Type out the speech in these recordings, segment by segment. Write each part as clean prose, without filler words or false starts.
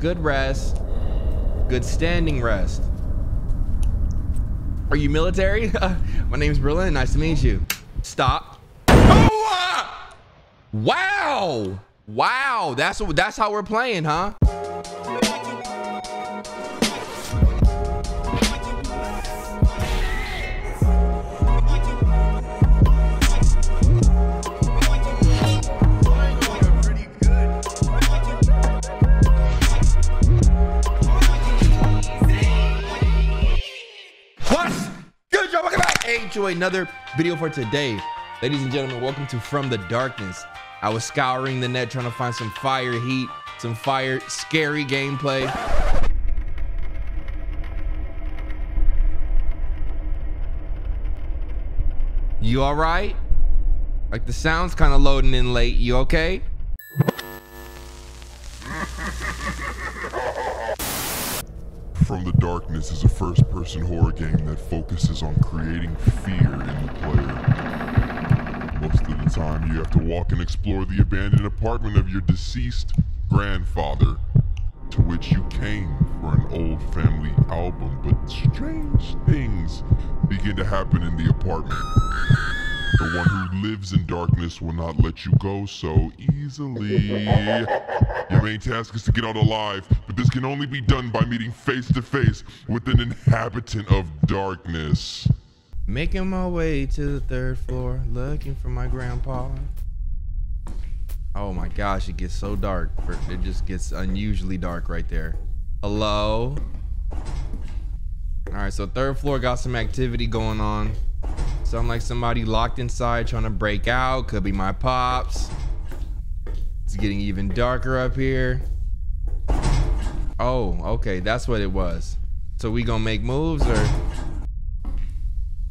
Good rest. Good standing rest. Are you military? My name's Berlin. Nice to meet you. Stop. Oh, wow. Wow. That's how we're playing, huh? To another video for today, ladies and gentlemen. Welcome to From the Darkness. I was scouring the net trying to find some fire heat, some fire scary gameplay. You all right? Like, the sound's kind of loading in late. You okay? From the Darkness is a first-person horror game that focuses on creating fear in the player. Most of the time, you have to walk and explore the abandoned apartment of your deceased grandfather, to which you came for an old family album, but strange things begin to happen in the apartment. The one who lives in darkness will not let you go so easily. Your main task is to get out alive, but this can only be done by meeting face to face with an inhabitant of darkness. Making my way to the third floor, looking for my grandpa. Oh my gosh, it gets so dark. It just gets unusually dark right there. Hello? All right, so third floor got some activity going on. Sound like somebody locked inside trying to break out. Could be my pops. It's getting even darker up here. Oh, okay, that's what it was. So we gonna make moves or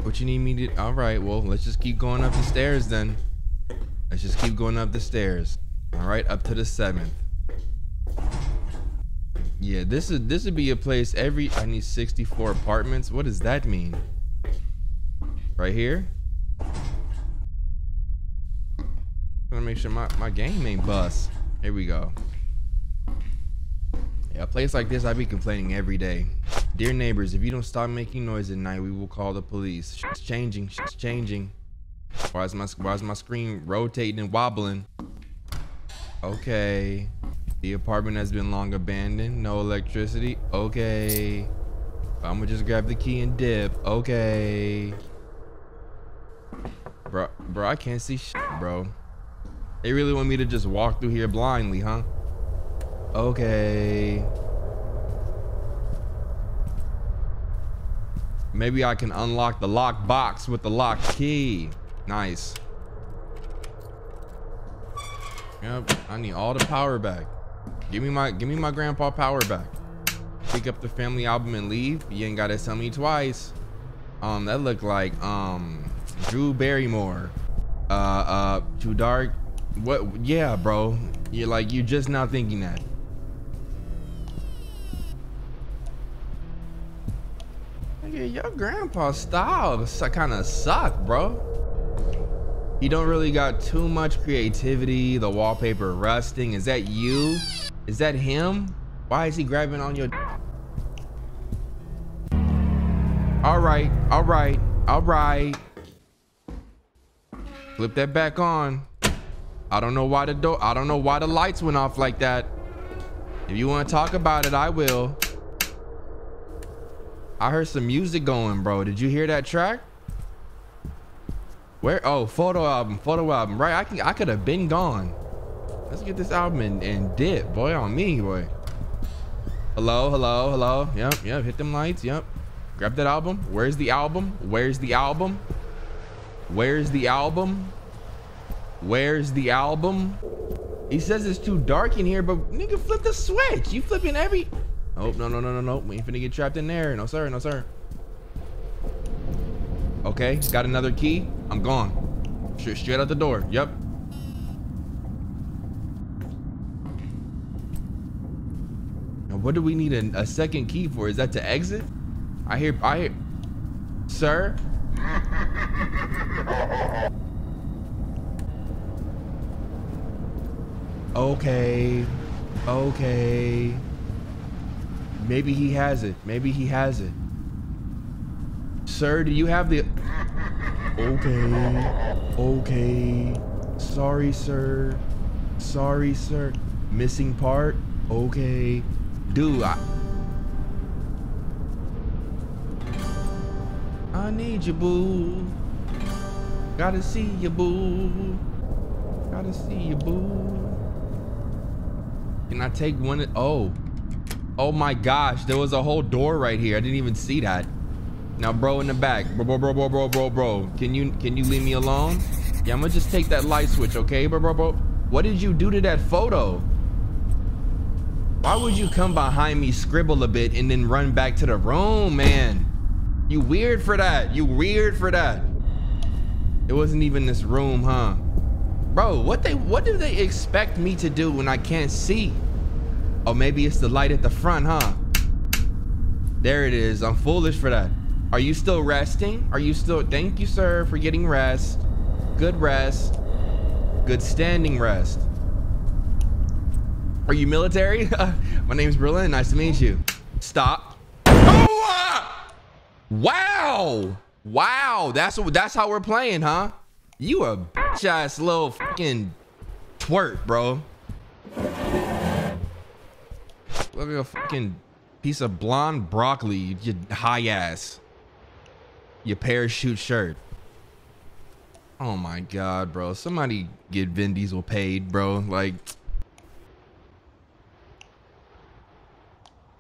what? You need me to? All right, well, let's just keep going up the stairs then. Let's just keep going up the stairs. All right, up to the 7th. Yeah, this would be a place every... I need 64 apartments. What does that mean? Right here? I'm gonna make sure my game ain't bust. Here we go. Yeah, a place like this, I be complaining every day. Dear neighbors, if you don't stop making noise at night, we will call the police. Shit's changing, shit's changing. Why is my screen rotating and wobbling? Okay. The apartment has been long abandoned. No electricity. Okay. I'm gonna just grab the key and dip. Okay. Bro, I can't see shit, bro. They really want me to just walk through here blindly, huh? Okay. Maybe I can unlock the lock box with the lock key. Nice. Yep, I need all the power back. Give me my grandpa power back. Pick up the family album and leave. You ain't gotta tell me twice. That looked like Drew Barrymore. Too dark. What? Yeah, bro. You're just not thinking that. Nigga, your grandpa's style kind of suck, bro. You don't really got too much creativity. The wallpaper rusting. Is that you? Is that him? Why is he grabbing on your... All right, all right, all right. Flip that back on. I don't know why the door... I don't know why the lights went off like that. If you want to talk about it, I will. I heard some music going, bro. Did you hear that track? Where? Oh, photo album. Right, I could have been gone. Let's get this album and dip, boy, on me, boy. Hello, hello, hello. Yep, hit them lights, yep. Grab that album. Where's the album? Where's the album? Where's the album? Where's the album? He says it's too dark in here, but nigga, flip the switch. You flipping every... Oh, no. We ain't finna get trapped in there. No, sir, no, sir. Okay, got another key. I'm gone. Straight out the door. Yep. Now, what do we need a second key for? Is that to exit? I hear, sir. Okay. Maybe he has it. Maybe he has it. Sir, do you have the... Okay. Okay. Sorry, sir. Sorry, sir. Missing part? Okay. Dude, I need you, boo. Gotta see you, boo. Gotta see you, boo. Can I take one? Oh. Oh my gosh. There was a whole door right here. I didn't even see that. Now, bro, in the back. Bro. Can you leave me alone? Yeah, I'm gonna just take that light switch, okay, bro? What did you do to that photo? Why would you come behind me, scribble a bit, and then run back to the room, man? You weird for that. You weird for that. It wasn't even this room, huh? Bro, what do they expect me to do when I can't see? Oh, maybe it's the light at the front, huh? There it is. I'm foolish for that. Are you still resting? Are you still? Thank you, sir, for getting rest. Good rest. Good standing rest. Are you military? My name's Berlin. Nice to meet you. Stop. Wow. Wow. That's how we're playing, huh? You a bitch ass little fucking twerp, bro. Look at a fucking piece of blonde broccoli, you high ass. Your parachute shirt. Oh my God, bro. Somebody get Vin Diesel paid, bro. Like,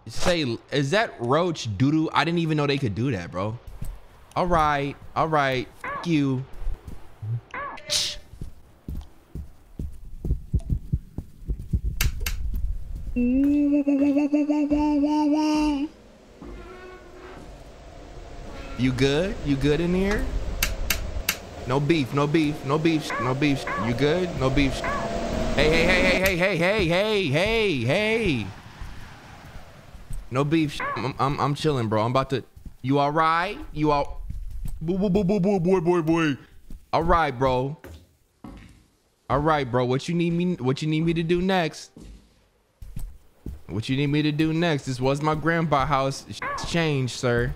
say, is that roach doo-doo? I didn't even know they could do that, bro. All right, fuck you. You good? You good in here? No beef, no beef, no beef, no beef. You good? No beef. Hey. No beef. I'm chilling, bro. I'm about to. You all right? You all. Boy. All right, bro. All right, bro. What you need me to do next? What you need me to do next? This was my grandpa's house. It's changed, sir.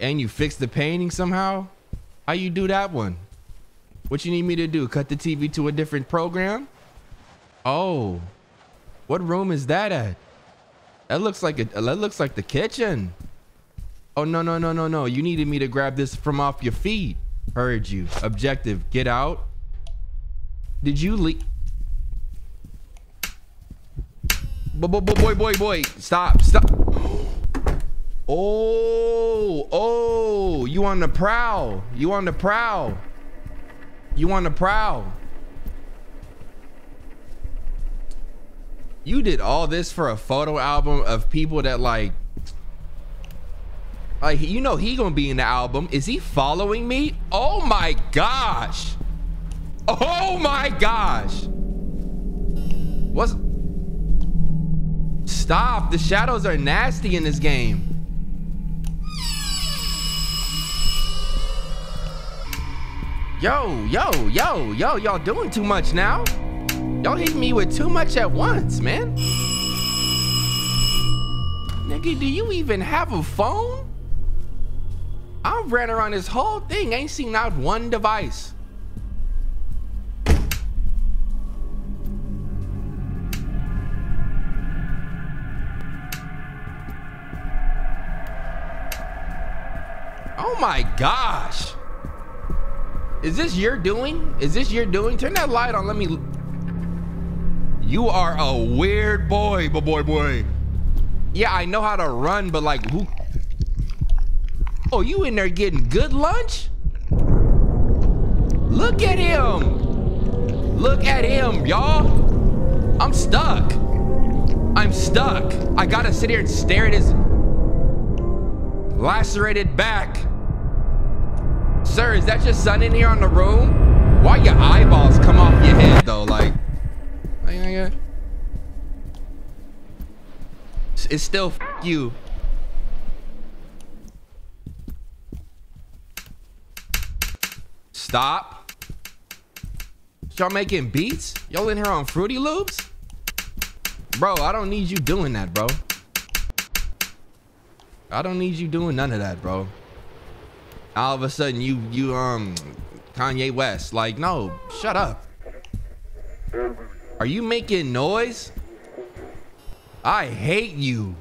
And you fixed the painting somehow? How you do that one? What you need me to do? Cut the TV to a different program? Oh. What room is that at? That looks like the kitchen. Oh, no. You needed me to grab this from off your feet. Heard you. Objective, get out. Did you leave? Boy. Stop. Oh, you on the prowl. You did all this for a photo album of people that like, you know, he gonna be in the album. Is he following me? Oh my gosh. What's... Stop. The shadows are nasty in this game. Yo, y'all doing too much now. Y'all hit me with too much at once, man. Nigga, do you even have a phone? I ran around this whole thing, ain't seen out one device. Oh my gosh. Is this your doing? Is this your doing? Turn that light on. Let me. You are a weird boy, boy. Yeah, I know how to run, but like who? Oh, you in there getting good lunch? Look at him. Look at him, y'all. I'm stuck. I gotta sit here and stare at his lacerated back. Sir, is that your son in here on the room? Why your eyeballs come off your head though? Like it's still f you. Stop. Y'all making beats? Y'all in here on Fruity Loops? Bro, I don't need you doing that, bro. I don't need you doing none of that, bro. All of a sudden you Kanye West, like, no, shut up. Are you making noise? I hate you.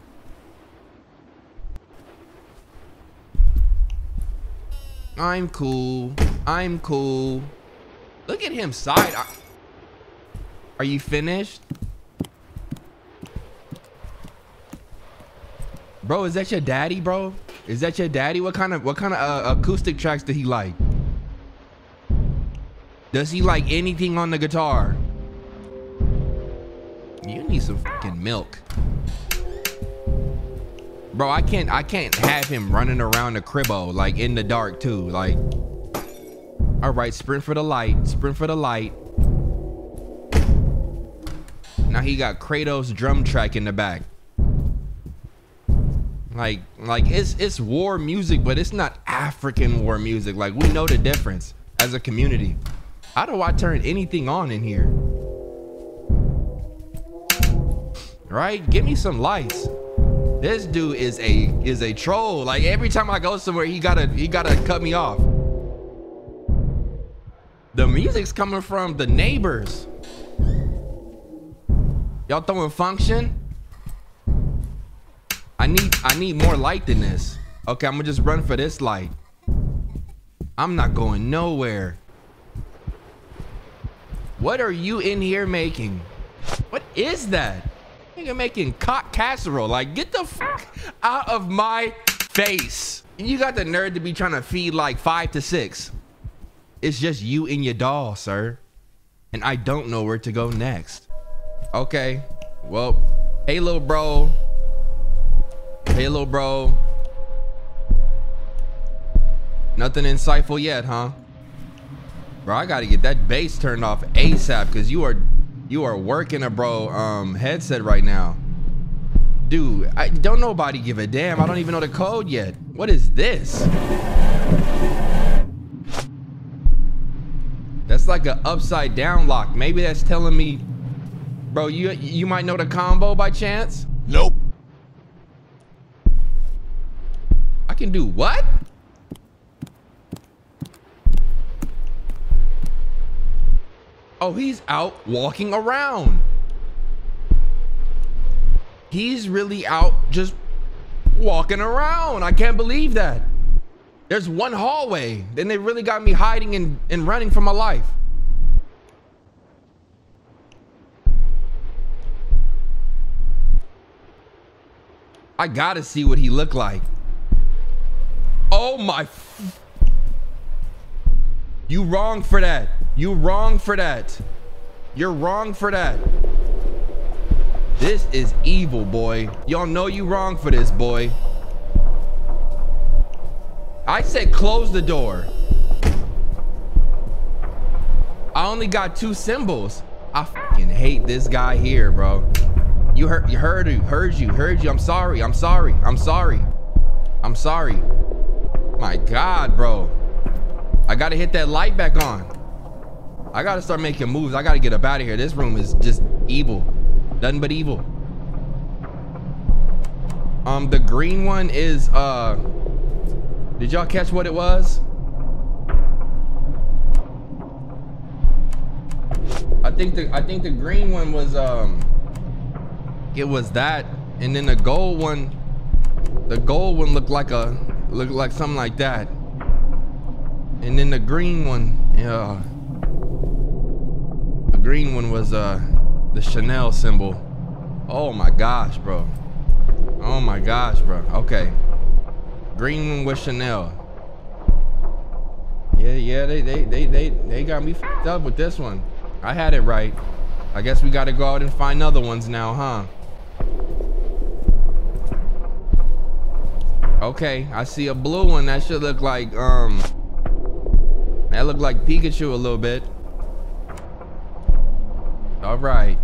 I'm cool. I'm cool. Look at him side. Are you finished? Bro, is that your daddy, bro? Is that your daddy? What kind of acoustic tracks did he like? Does he like anything on the guitar? You need some fucking milk. Bro, I can't have him running around the cribbo, like in the dark too. Like, all right, sprint for the light, sprint for the light. Now he got Kratos drum track in the back. Like it's war music, but it's not African war music. Like, we know the difference as a community. How do I turn anything on in here? Right? Give me some lights. This dude is a troll. Like, every time I go somewhere, he gotta cut me off. The music's coming from the neighbors. Y'all throwing function? I need more light than this. Okay, I'm gonna just run for this light. I'm not going nowhere. What are you in here making? What is that? You're making cock casserole. Like, get the fuck out of my face. And you got the nerve to be trying to feed like 5 to 6. It's just you and your doll, sir. And I don't know where to go next. Okay, well, hey little bro. Hey little bro. Nothing insightful yet, huh? Bro, I gotta get that bass turned off ASAP, because you are working a bro headset right now. Dude, I don't nobody give a damn. I don't even know the code yet. What is this? That's like an upside down lock. Maybe that's telling me, bro, you might know the combo by chance? Nope. I can do what? Oh, he's out walking around. He's really out just walking around. I can't believe that. There's one hallway. Then they really got me hiding and running for my life. I gotta see what he looked like. Oh my. You wrong for that. You wrong for that. You're wrong for that. This is evil, boy. Y'all know you wrong for this, boy. I said close the door. I only got 2 symbols. I fucking hate this guy here, bro. You heard you. I'm sorry. My God, bro. I gotta hit that light back on. I gotta start making moves. I gotta get up out of here. This room is just evil. Nothing but evil. The green one is did y'all catch what it was? I think the green one was it was that, and then the gold one looked like something like that. And then the green one, yeah. Green one was the Chanel symbol. Oh my gosh, bro. Oh my gosh, bro. Okay, green one was Chanel. Yeah, they got me fucked up with this one. I had it right. I guess we gotta go out and find other ones now, huh? Okay, I see a blue one that should look like that looked like Pikachu a little bit. All right,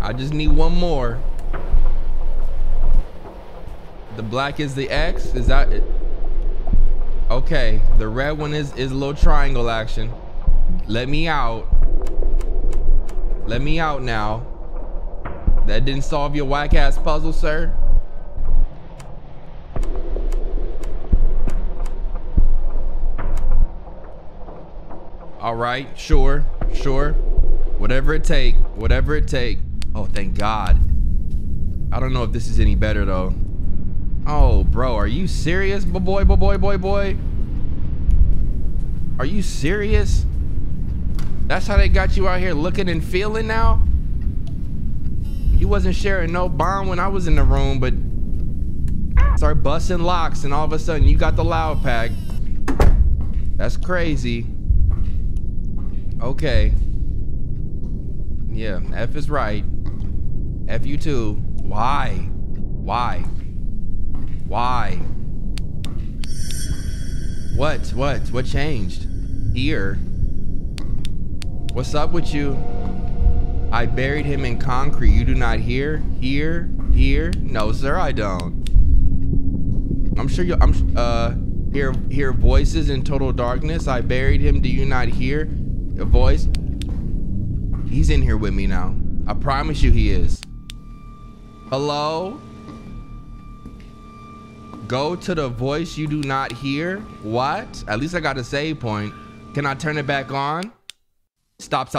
I just need one more. The black is the X, is that it? Okay, the red one is a little triangle action. Let me out now. That didn't solve your whack ass puzzle, sir? All right, sure, sure. Whatever it take, whatever it take. Oh, thank God. I don't know if this is any better though. Oh, bro, are you serious? Boy. Are you serious? That's how they got you out here looking and feeling now? You wasn't sharing no bond when I was in the room, but start busting locks and all of a sudden you got the loud pack. That's crazy. Okay. Yeah, F is right. F you too. Why? What changed? Here. What's up with you? I buried him in concrete. You do not hear? Here? No, sir, I don't. I'm sure you hear voices in total darkness. I buried him. Do you not hear a voice? He's in here with me now. I promise you he is. Hello? Go to the voice you do not hear? What? At least I got a save point. Can I turn it back on? Stop.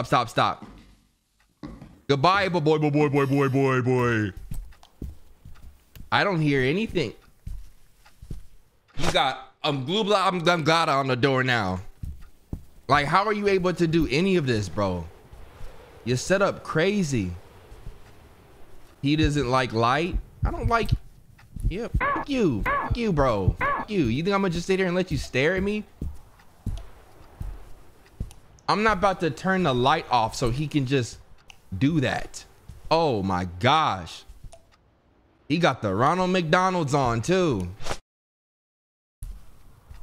Goodbye, boy. I don't hear anything. You got glue blah glada on the door now. Like, how are you able to do any of this, bro? You're set up crazy. He doesn't like light. I don't like. Yeah, f you, bro. F you. You think I'm gonna just sit here and let you stare at me? I'm not about to turn the light off so he can just do that. Oh my gosh. He got the Ronald McDonald's on too.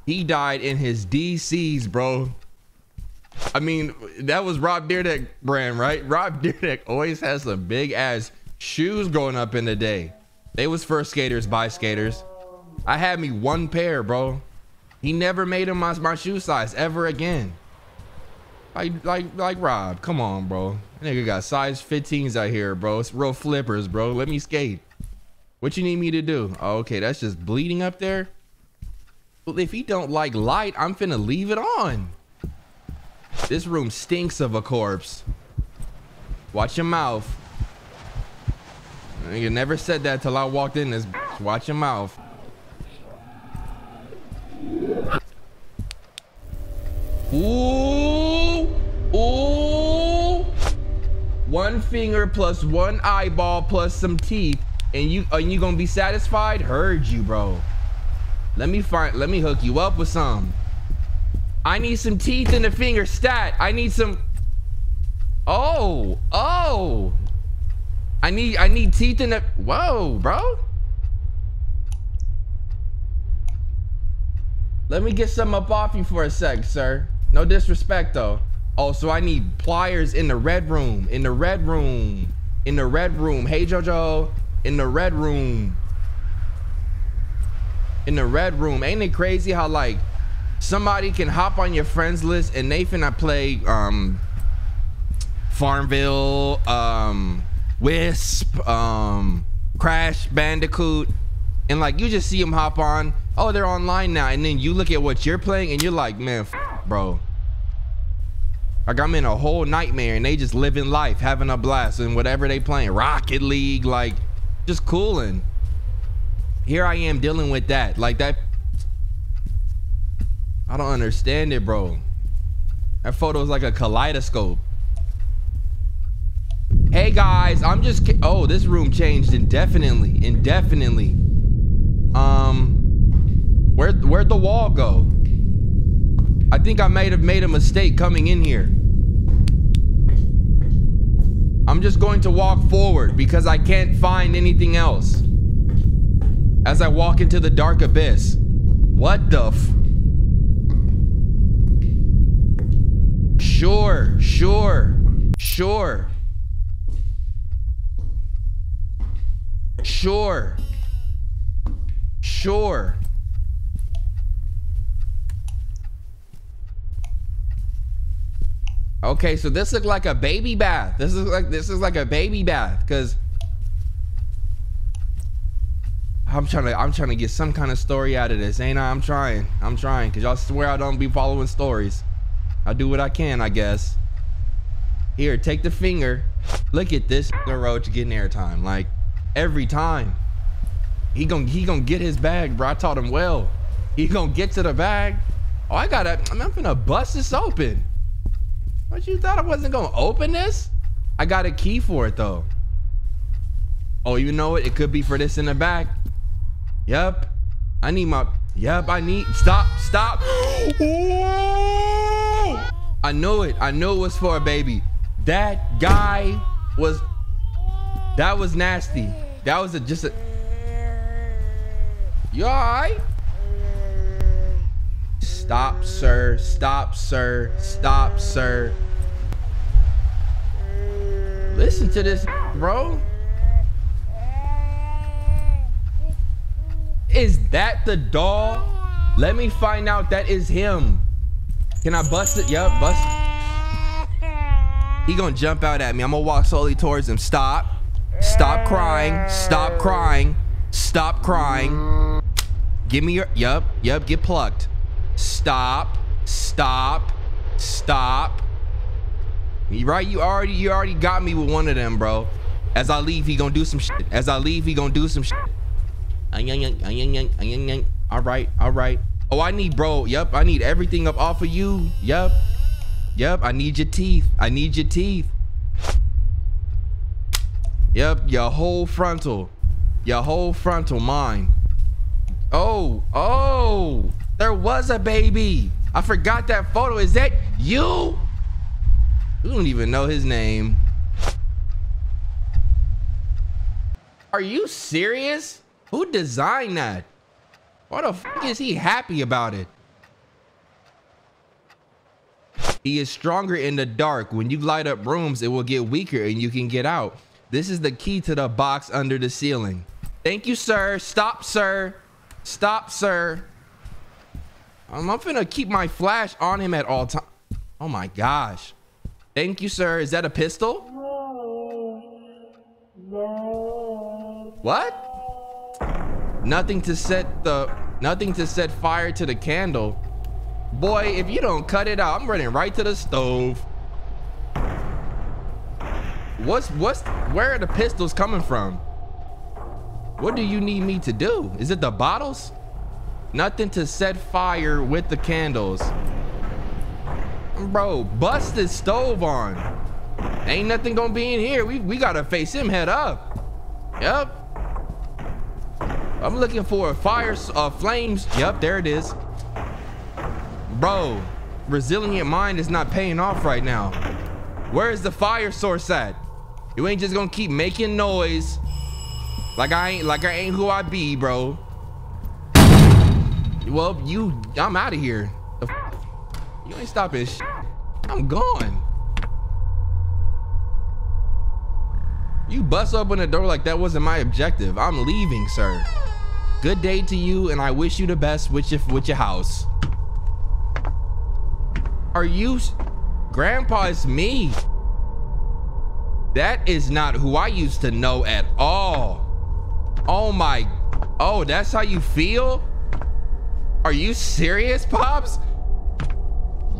He died in his DCs, bro. I mean, that was Rob Dyrdek brand, right? Rob Dyrdek always has some big ass shoes growing up in the day. They was first skaters by skaters. I had me one pair, bro. He never made him my shoe size ever again. Like Rob, come on, bro. That nigga got size 15s out here, bro. It's real flippers, bro. Let me skate. What you need me to do? Oh, okay, that's just bleeding up there. Well, if he don't like light, I'm finna leave it on. This room stinks of a corpse. Watch your mouth. Nigga never said that till I walked in this. Watch your mouth. Ooh. One finger plus one eyeball plus some teeth, and you gonna be satisfied? Heard you, bro. Let me hook you up with some. I need some teeth in the finger stat. I need some. Oh. I need teeth in the. Whoa, bro. Let me get some up off you for a sec, sir. No disrespect though. Oh, so I need pliers in the red room. Hey, Jojo. In the red room. Ain't it crazy how like somebody can hop on your friends list and they finna play Farmville, Wisp, Crash Bandicoot, and like you just see them hop on. Oh, they're online now, and then you look at what you're playing and you're like, man, bro. Like, I'm in a whole nightmare and they just living life, having a blast and whatever they playing, Rocket League, like just cooling. Here I am dealing with that. Like that, I don't understand it, bro. That photo is like a kaleidoscope. Hey guys, I'm just, oh, this room changed indefinitely. Where'd the wall go? I think I might have made a mistake coming in here. I'm just going to walk forward because I can't find anything else. As I walk into the dark abyss. What the f? Sure. Okay, so this looks like a baby bath. This is like a baby bath, because I'm trying to get some kind of story out of this, ain't I? I'm trying, cause y'all swear I don't be following stories. I do what I can, I guess. Here, take the finger. Look at this roach getting airtime, like every time. He gonna get his bag, bro. I taught him well. He gonna get to the bag. Oh, I'm finna bust this open. What, you thought I wasn't gonna open this? I got a key for it though. Oh, you know what? It could be for this in the back. Yep. Stop. Ooh! I knew it. I knew it was for a baby. That guy was, that was nasty. That was just a, you all right? Stop, sir. Stop, sir. Stop, sir. Listen to this, bro. Is that the doll? Let me find out that is him. Can I bust it? Yup, bust it. He gonna jump out at me. I'm gonna walk slowly towards him. Stop. Stop crying. Stop crying. Stop crying. Give me your, yup, get plucked. Stop. Stop. Stop. You right? You already got me with one of them, bro. As I leave, he gonna do some shit. As I leave, he gonna do some shit. All right. Oh, I need, bro. Yep, I need everything up off of you. Yep. I need your teeth. Yep, your whole frontal. Mine. Oh. There was a baby. I forgot that photo. Is that you? We don't even know his name. Are you serious? Who designed that? Why the fuck is he happy about it? He is stronger in the dark. When you light up rooms, it will get weaker and you can get out. This is the key to the box under the ceiling. Thank you, sir. Stop, sir. Stop, sir. I'm not gonna keep my flash on him at all times. Oh my gosh. Thank you, sir. Is that a pistol? No. What? Nothing to set fire to the candle. Boy, if you don't cut it out, I'm running right to the stove. Where are the pistols coming from? What do you need me to do? Is it the bottles? Nothing to set fire with the candles. Bro, bust this stove on. Ain't nothing gonna be in here. We gotta face him head up. Yep. I'm looking for a fire, flames. Yep, there it is. Bro, resilient mind is not paying off right now. Where is the fire source at? You ain't just gonna keep making noise. Like I ain't who I be, bro. Well, I'm out of here. You ain't stopping shit. I'm gone. You bust open the door like that wasn't my objective. I'm leaving, sir. Good day to you, and I wish you the best with your house. Are you... Grandpa, it's me. That is not who I used to know at all. Oh my... Oh, that's how you feel? Are you serious, Pops?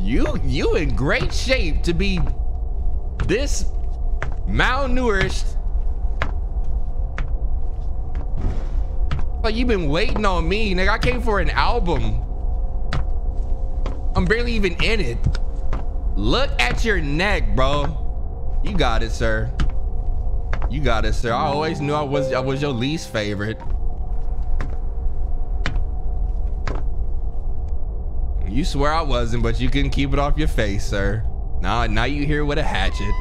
You in great shape to be this malnourished. Like, you've been waiting on me, nigga. I came for an album. I'm barely even in it. Look at your neck, bro. You got it, sir. I always knew I was your least favorite. You swear I wasn't, but you couldn't keep it off your face, sir. Now you here with a hatchet.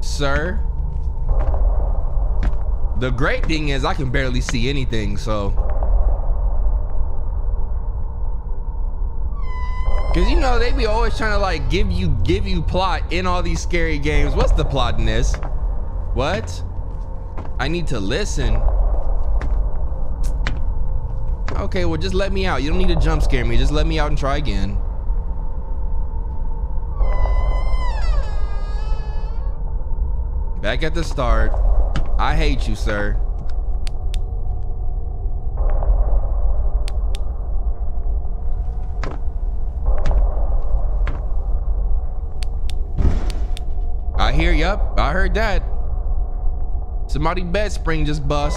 Sir, the great thing is I can barely see anything, so. Cause you know, they be always trying to like give you plot in all these scary games. What's the plot in this? What? I need to listen. Okay, well just let me out. You don't need to jump scare me. Just let me out and try again. Back at the start. I hate you, sir. I hear, yup, I heard that. Somebody's bed spring just bust.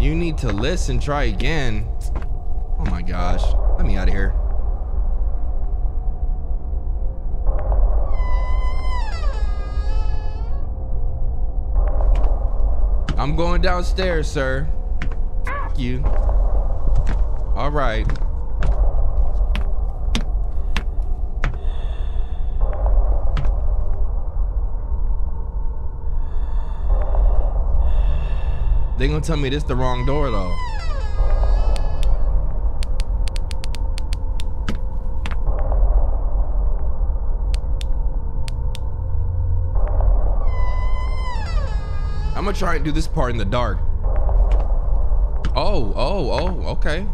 You need to listen, try again. Oh my gosh, let me out of here. I'm going downstairs, sir. F you. All right. They gonna tell me this the wrong door though. I'm gonna try and do this part in the dark. Oh, okay.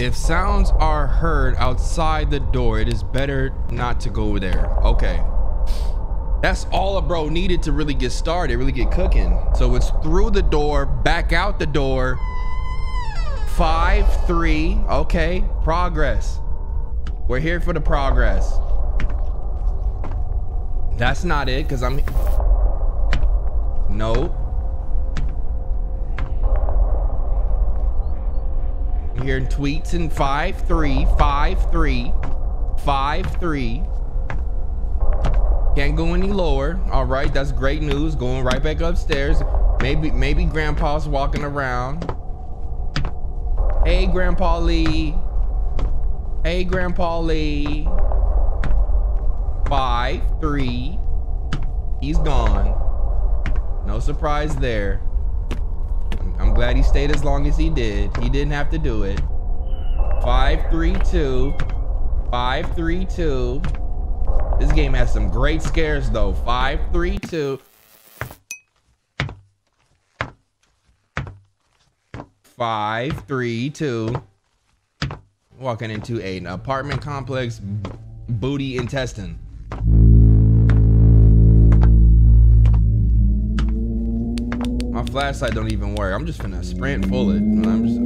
If sounds are heard outside the door, it is better not to go there. Okay. That's all a bro needed to really get started, really get cooking. So it's through the door, back out the door. 5-3. Okay. Progress. We're here for the progress. That's not it, because I'm... Nope. Hearing tweets in 5-3, 5-3, 5-3. Can't go any lower. All right, that's great news. Going right back upstairs. Maybe grandpa's walking around. Hey, Grandpa Lee. Hey, Grandpa Lee. 5-3. He's gone. No surprise there. I'm glad he stayed as long as he did. He didn't have to do it. 5-3-2. 5-3-2. This game has some great scares though. 5-3-2. 5-3-2. Walking into an apartment complex, booty intestine. My flashlight don't even work. I'm just gonna sprint full it. I'm just...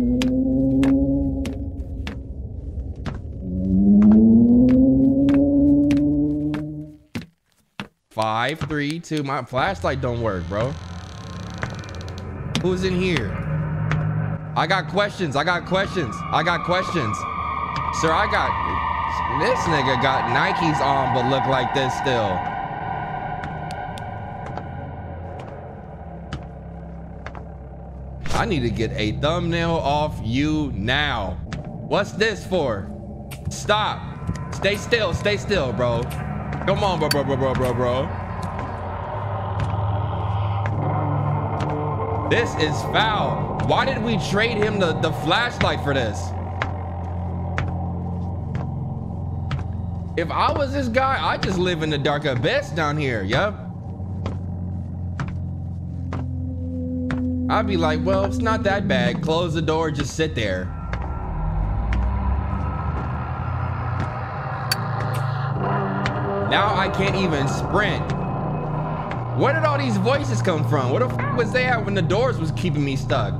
5-3-2. My flashlight don't work, bro. Who's in here? I got questions. Sir, I got... This nigga got Nikes on, but look like this still. I need to get a thumbnail off you now. What's this for? Stop. Stay still, bro. Come on, bro. This is foul. Why did we trade him the flashlight for this? If I was this guy, I'd just live in the dark abyss down here. Yep. I'd be like, well, it's not that bad. Close the door, just sit there. Now I can't even sprint. Where did all these voices come from? Where the f was they at when the doors was keeping me stuck?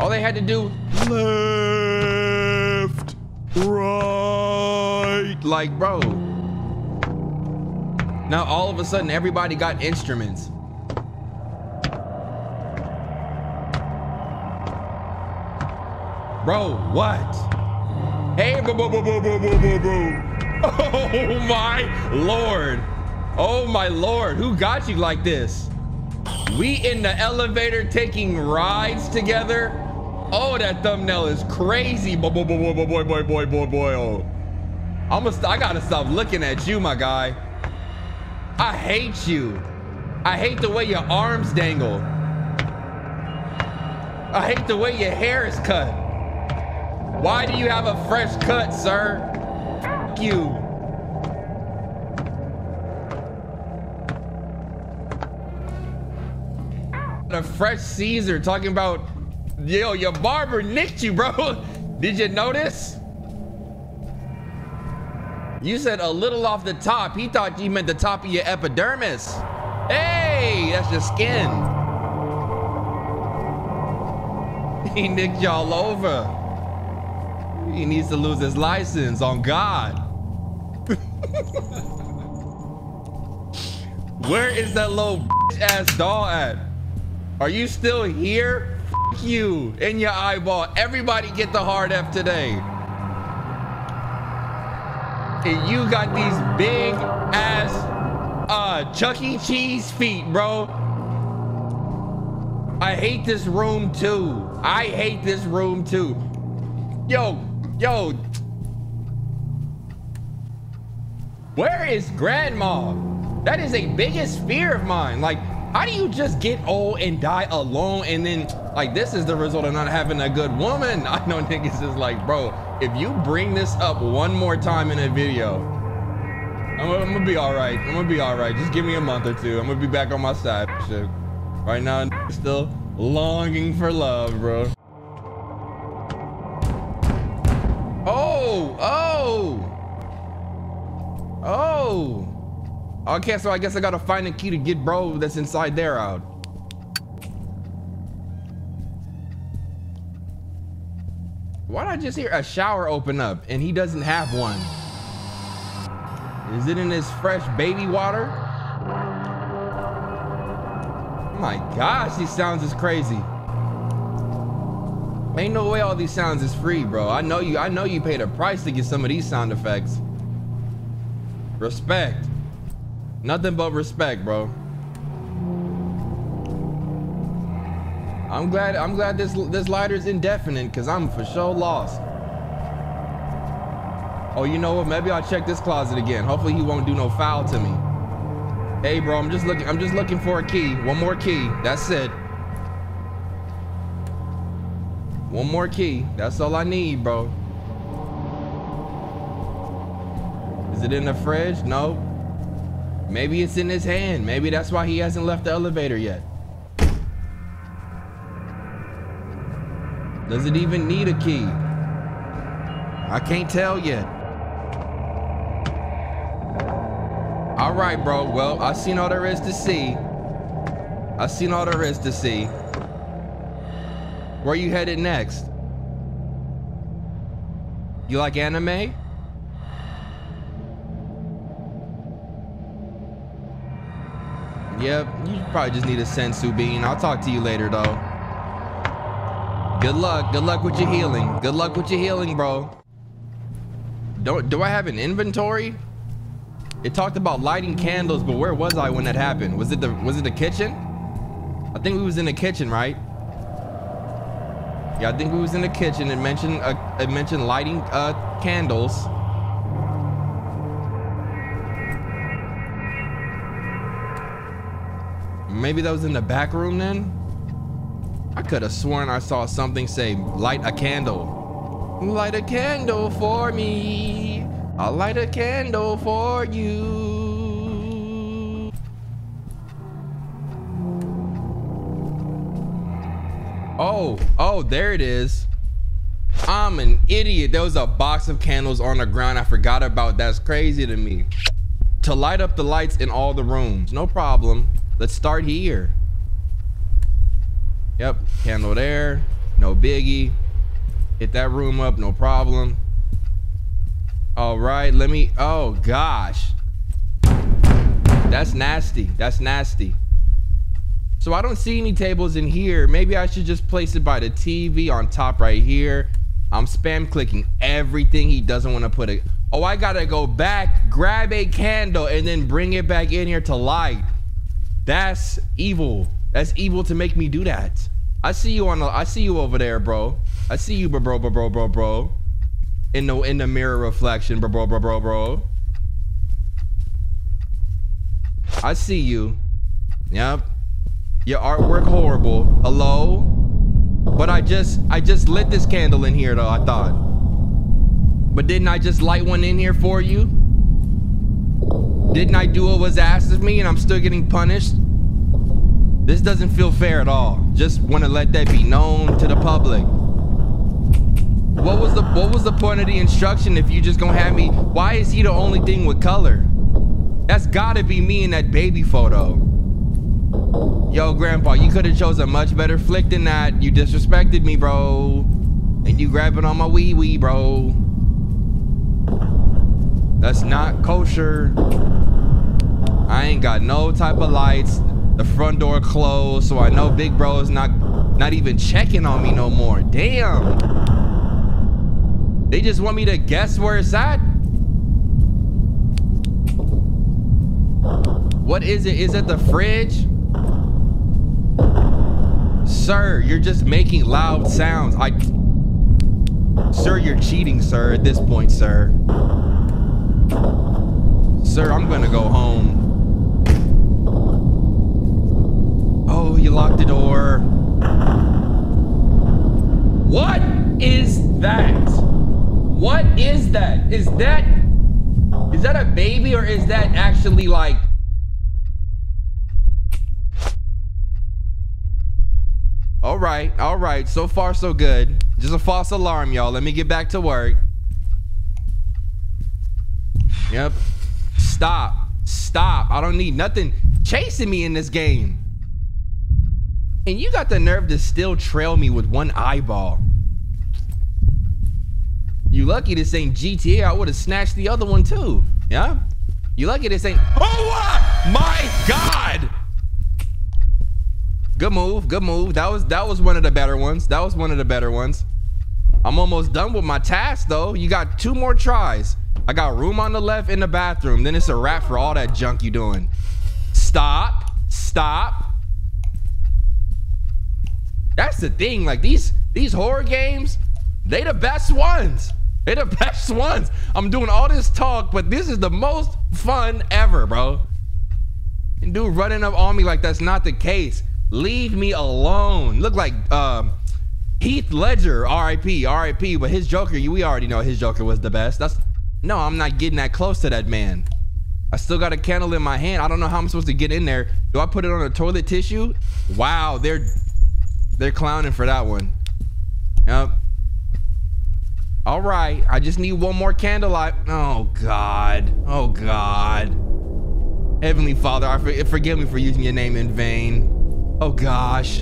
All they had to do, left, right, like, bro. Now all of a sudden, everybody got instruments. Bro, what? Hey, bro. Oh my Lord. Oh my Lord, who got you like this? We in the elevator taking rides together? Oh, that thumbnail is crazy. Boy. Oh. I gotta stop looking at you, my guy. I hate you. I hate the way your arms dangle. I hate the way your hair is cut. Why do you have a fresh cut, sir? F you. A fresh Caesar talking about, yo, your barber nicked you, bro. Did you notice? You said a little off the top. He thought you meant the top of your epidermis. Hey, that's your skin. He nicked y'all over. He needs to lose his license, on God. Where is that little bitch ass doll at? Are you still here? F you in your eyeball. Everybody get the hard F today. And you got these big ass Chuck E. Cheese feet, bro. I hate this room too. I hate this room too. Yo. Where is grandma? That is a biggest fear of mine. Like, how do you just get old and die alone? And then, like, this is the result of not having a good woman. I know niggas is like, bro, if you bring this up one more time in a video, I'm gonna be all right. I'm gonna be all right. Just give me a month or two. I'm gonna be back on my side. Shit. Right now, still longing for love, bro. Oh. Okay, so I guess I gotta find a key to get bro that's inside there out. Why did I just hear a shower open up and he doesn't have one? Is it in his fresh baby water? My gosh, these sounds is crazy. Ain't no way all these sounds is free, bro. I know you paid a price to get some of these sound effects. Respect. Nothing but respect, bro. I'm glad this lighter's indefinite, cause I'm for sure lost. Oh, you know what? Maybe I'll check this closet again. Hopefully he won't do no foul to me. Hey bro, I'm just looking for a key. One more key. That's it. One more key. That's all I need, bro. Is it in the fridge? No. Maybe it's in his hand. Maybe that's why he hasn't left the elevator yet. Does it even need a key? I can't tell yet. All right, bro. Well, I've seen all there is to see. I've seen all there is to see. Where you headed next? You like anime? Yep, you probably just need a sensu bean. I'll talk to you later, though. Good luck. Good luck with your healing. Good luck with your healing, bro. Do I have an inventory? It talked about lighting candles, but where was I when that happened? Was it the kitchen? I think we was in the kitchen, right? Yeah, I think we was in the kitchen. It mentioned lighting candles. Maybe that was in the back room then? I could have sworn I saw something say, light a candle. Light a candle for me. I'll light a candle for you. Oh, there it is. I'm an idiot. There was a box of candles on the ground. I forgot about. That's crazy to me. To light up the lights in all the rooms. No problem. Let's start here. Yep, candle there. No biggie. Hit that room up, no problem. All right, let me, oh gosh. That's nasty, that's nasty. So I don't see any tables in here. Maybe I should just place it by the TV on top right here. I'm spam clicking everything he doesn't want to put it. Oh, I gotta go back, grab a candle, and then bring it back in here to light. That's evil. That's evil to make me do that. I see you on the, I see you over there, bro. I see you, bro. In the mirror reflection, bro. I see you. Yep. Your artwork horrible. Hello? But I just lit this candle in here though, I thought. But didn't I just light one in here for you? Didn't I do what was asked of me and I'm still getting punished? This doesn't feel fair at all. Just want to let that be known to the public. What was the point of the instruction if you just gonna have me? Why is he the only thing with color? That's gotta be me in that baby photo. Yo, Grandpa, you could have chose a much better flick than that. You disrespected me, bro. And you grabbing on my wee wee, bro. That's not kosher. I ain't got no type of lights. The front door closed, so I know Big Bro is not even checking on me no more. Damn. They just want me to guess where it's at? What is it? Is it the fridge? Sir, you're just making loud sounds. Sir, you're cheating, sir, at this point, sir. Sir, I'm gonna go home. Oh, you locked the door. What is that? What is that? Is that a baby or is that actually like? All right, so far so good. Just a false alarm, y'all. Let me get back to work. Yep. Stop, stop. I don't need nothing chasing me in this game. And you got the nerve to still trail me with one eyeball. You lucky this ain't GTA. I would have snatched the other one too. Yeah? You lucky this ain't... Oh my God! Good move, good move. That was one of the better ones. That was one of the better ones. I'm almost done with my task though. You got two more tries. I got room on the left in the bathroom. Then it's a wrap for all that junk you doing. Stop, stop. That's the thing, like these horror games, they the best ones. They the best ones. I'm doing all this talk, but this is the most fun ever, bro. And dude running up on me like that's not the case. Leave me alone. Look like Heath Ledger, R.I.P., R.I.P., but his Joker, we already know his Joker was the best. No, I'm not getting that close to that man. I still got a candle in my hand. I don't know how I'm supposed to get in there. Do I put it on a toilet tissue? Wow, They're clowning for that one. Yep. All right. I just need one more candlelight. Oh, God. Oh, God. Heavenly Father, forgive me for using your name in vain. Oh, gosh.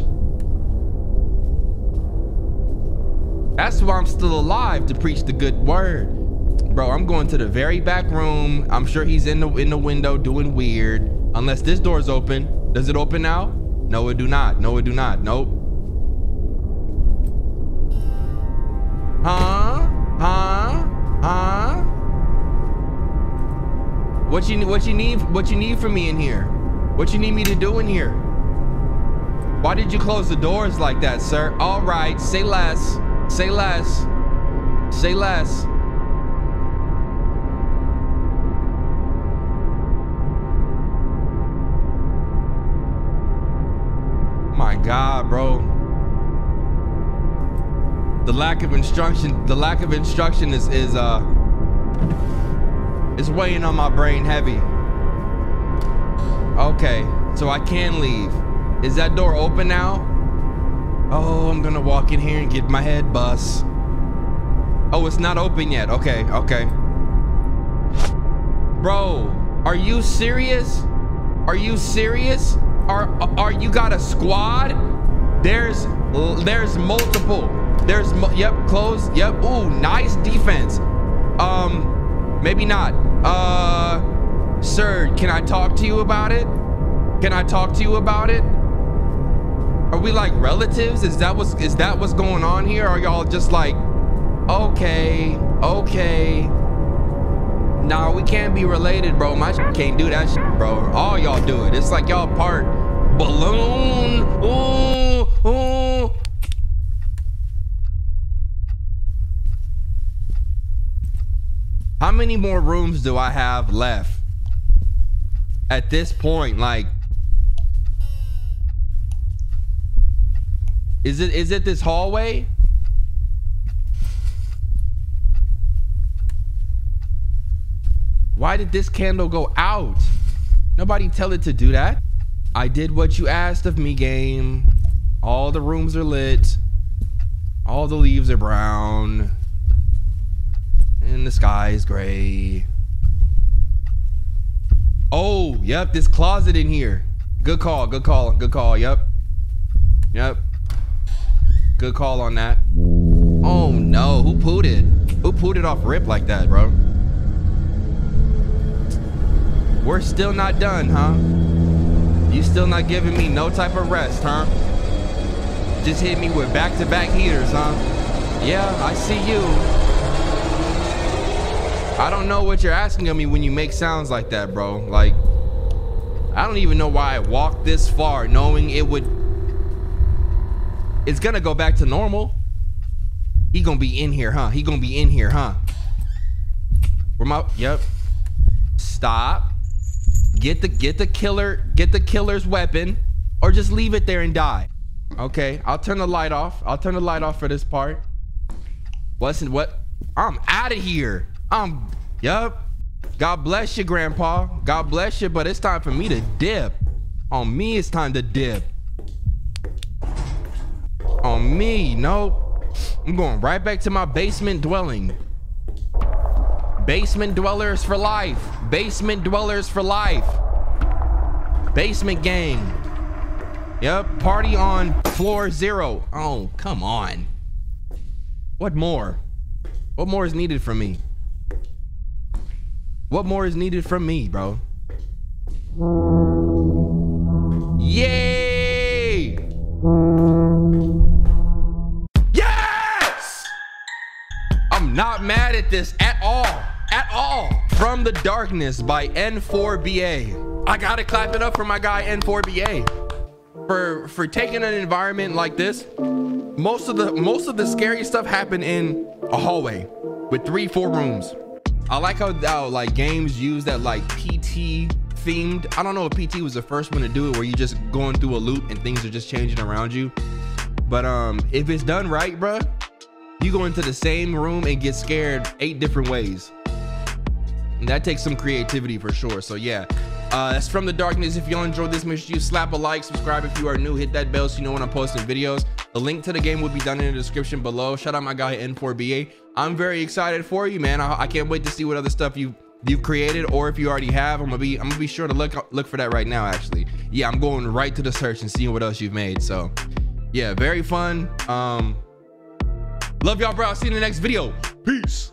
That's why I'm still alive, to preach the good word. Bro, I'm going to the very back room. I'm sure he's in the window doing weird. Unless this door's open. Does it open now? No, it do not. No, it do not. Nope. What you need from me in here? What you need me to do in here? Why did you close the doors like that, sir? All right, say less, say less, say less. My God, bro. The lack of instruction is weighing on my brain heavy. Okay, so I can leave. Is that door open now? Oh, I'm gonna walk in here and get my head bust. Oh, it's not open yet. Okay, okay. Bro, are you serious? Are you serious? Are you got a squad? There's multiple. Yep, close. Yep. Ooh, nice defense. Maybe not. Sir, can I talk to you about it? Can I talk to you about it? Are we like relatives? Is that what's going on here? Are y'all just like, okay, okay. Nah, we can't be related, bro. My can't do that, bro. All y'all do it. It's like y'all part balloon. Ooh, ooh. How many more rooms do I have left at this point? Like, is it this hallway? Why did this candle go out? Nobody tell it to do that. I did what you asked of me, game. All the rooms are lit. All the leaves are brown. And the sky is gray. Oh, yep, this closet in here. Good call, good call, good call, yep. Yep. Good call on that. Oh no, who pooed it? Who pooed it off rip like that, bro? We're still not done, huh? You still not giving me no type of rest, huh? Just hit me with back-to-back heaters, huh? Yeah, I see you. I don't know what you're asking of me when you make sounds like that, bro. Like, I don't even know why I walked this far knowing it would... It's gonna go back to normal. He gonna be in here, huh? He gonna be in here, huh? Where my... Yep. Stop. Get the killer's weapon, or just leave it there and die. Okay, I'll turn the light off. I'll turn the light off for this part. What? I'm out of here. Yup. God bless you, Grandpa. God bless you, but it's time for me to dip. On me, it's time to dip. On me, nope. I'm going right back to my basement dwelling. Basement dwellers for life. Basement dwellers for life. Basement gang. Yep, party on floor 0. Oh, come on. What more? What more is needed from me? What more is needed from me, bro? Yay! Yes! I'm not mad at this at all. At all. From the Darkness by N4BA. I gotta clap it up for my guy N4BA. For taking an environment like this. Most of the scary stuff happened in a hallway with 3-4 rooms. I like how like games use that like PT themed. I don't know if PT was the first one to do it, where you're just going through a loop and things are just changing around you. But if it's done right, bruh, you go into the same room and get scared 8 different ways. And that takes some creativity for sure. So yeah. That's From the Darkness. If y'all enjoyed this, make sure you slap a like, subscribe if you are new, hit that bell so you know when I'm posting videos. The link to the game will be down in the description below. Shout out my guy N4BA. I'm very excited for you, man. I can't wait to see what other stuff you've created, or if you already have. I'm gonna be sure to look for that right now. Actually, yeah, I'm going right to the search and seeing what else you've made. So yeah, very fun. Love y'all, bro. I'll see you in the next video. Peace.